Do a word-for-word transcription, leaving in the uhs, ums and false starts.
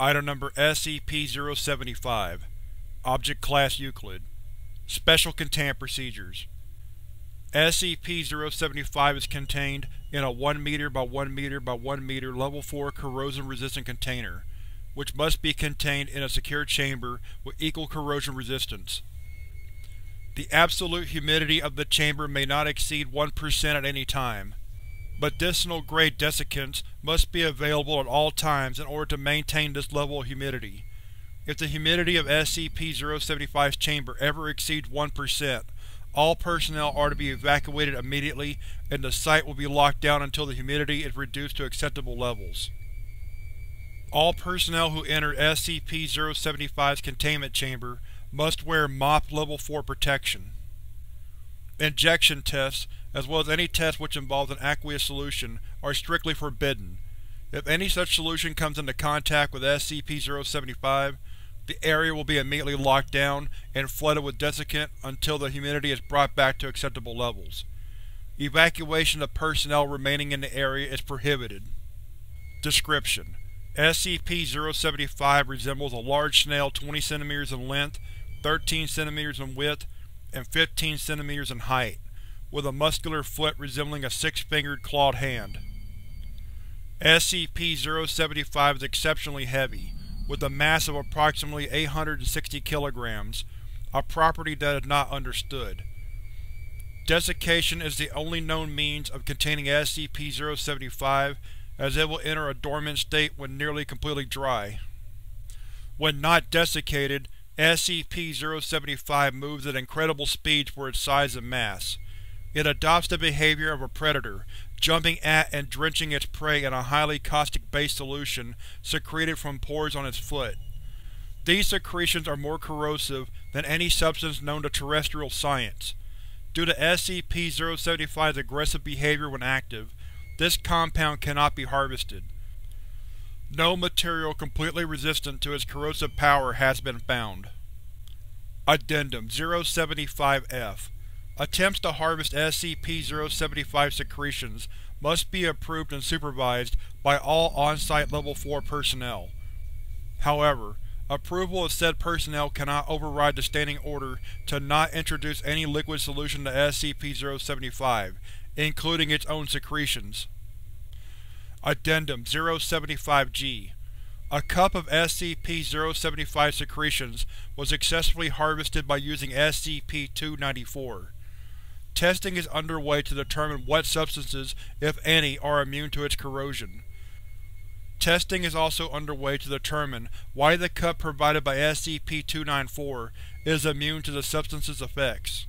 Item number S C P zero seven five. Object Class Euclid. Special Containment Procedures. S C P zero seven five is contained in a one meter by one meter by one meter level four corrosion-resistant container, which must be contained in a secure chamber with equal corrosion resistance. The absolute humidity of the chamber may not exceed one percent at any time. Medicinal-grade desiccants must be available at all times in order to maintain this level of humidity. If the humidity of S C P zero seven five's chamber ever exceeds one percent, all personnel are to be evacuated immediately, and the site will be locked down until the humidity is reduced to acceptable levels. All personnel who enter S C P zero seven five's containment chamber must wear M O P level four protection. Injection tests, as well as any test which involves an aqueous solution, are strictly forbidden. If any such solution comes into contact with S C P zero seven five, the area will be immediately locked down and flooded with desiccant until the humidity is brought back to acceptable levels. Evacuation of personnel remaining in the area is prohibited. Description: S C P zero seven five resembles a large snail twenty centimeters in length, thirteen centimeters in width, and fifteen centimeters in height, with a muscular foot resembling a six-fingered clawed hand. S C P zero seven five is exceptionally heavy, with a mass of approximately eight hundred sixty kilograms, a property that is not understood. Desiccation is the only known means of containing S C P zero seven five, as it will enter a dormant state when nearly completely dry. When not desiccated, S C P zero seven five moves at incredible speeds for its size and mass. It adopts the behavior of a predator, jumping at and drenching its prey in a highly caustic-based solution secreted from pores on its foot. These secretions are more corrosive than any substance known to terrestrial science. Due to S C P zero seven five's aggressive behavior when active, this compound cannot be harvested. No material completely resistant to its corrosive power has been found. Addendum zero seven five F. Attempts to harvest S C P zero seven five secretions must be approved and supervised by all on-site level four personnel. However, approval of said personnel cannot override the standing order to not introduce any liquid solution to S C P zero seven five, including its own secretions. Addendum zero seven five G. A cup of S C P zero seven five secretions was successfully harvested by using S C P two ninety-four. Testing is underway to determine what substances, if any, are immune to its corrosion. Testing is also underway to determine why the cup provided by S C P two ninety-four is immune to the substance's effects.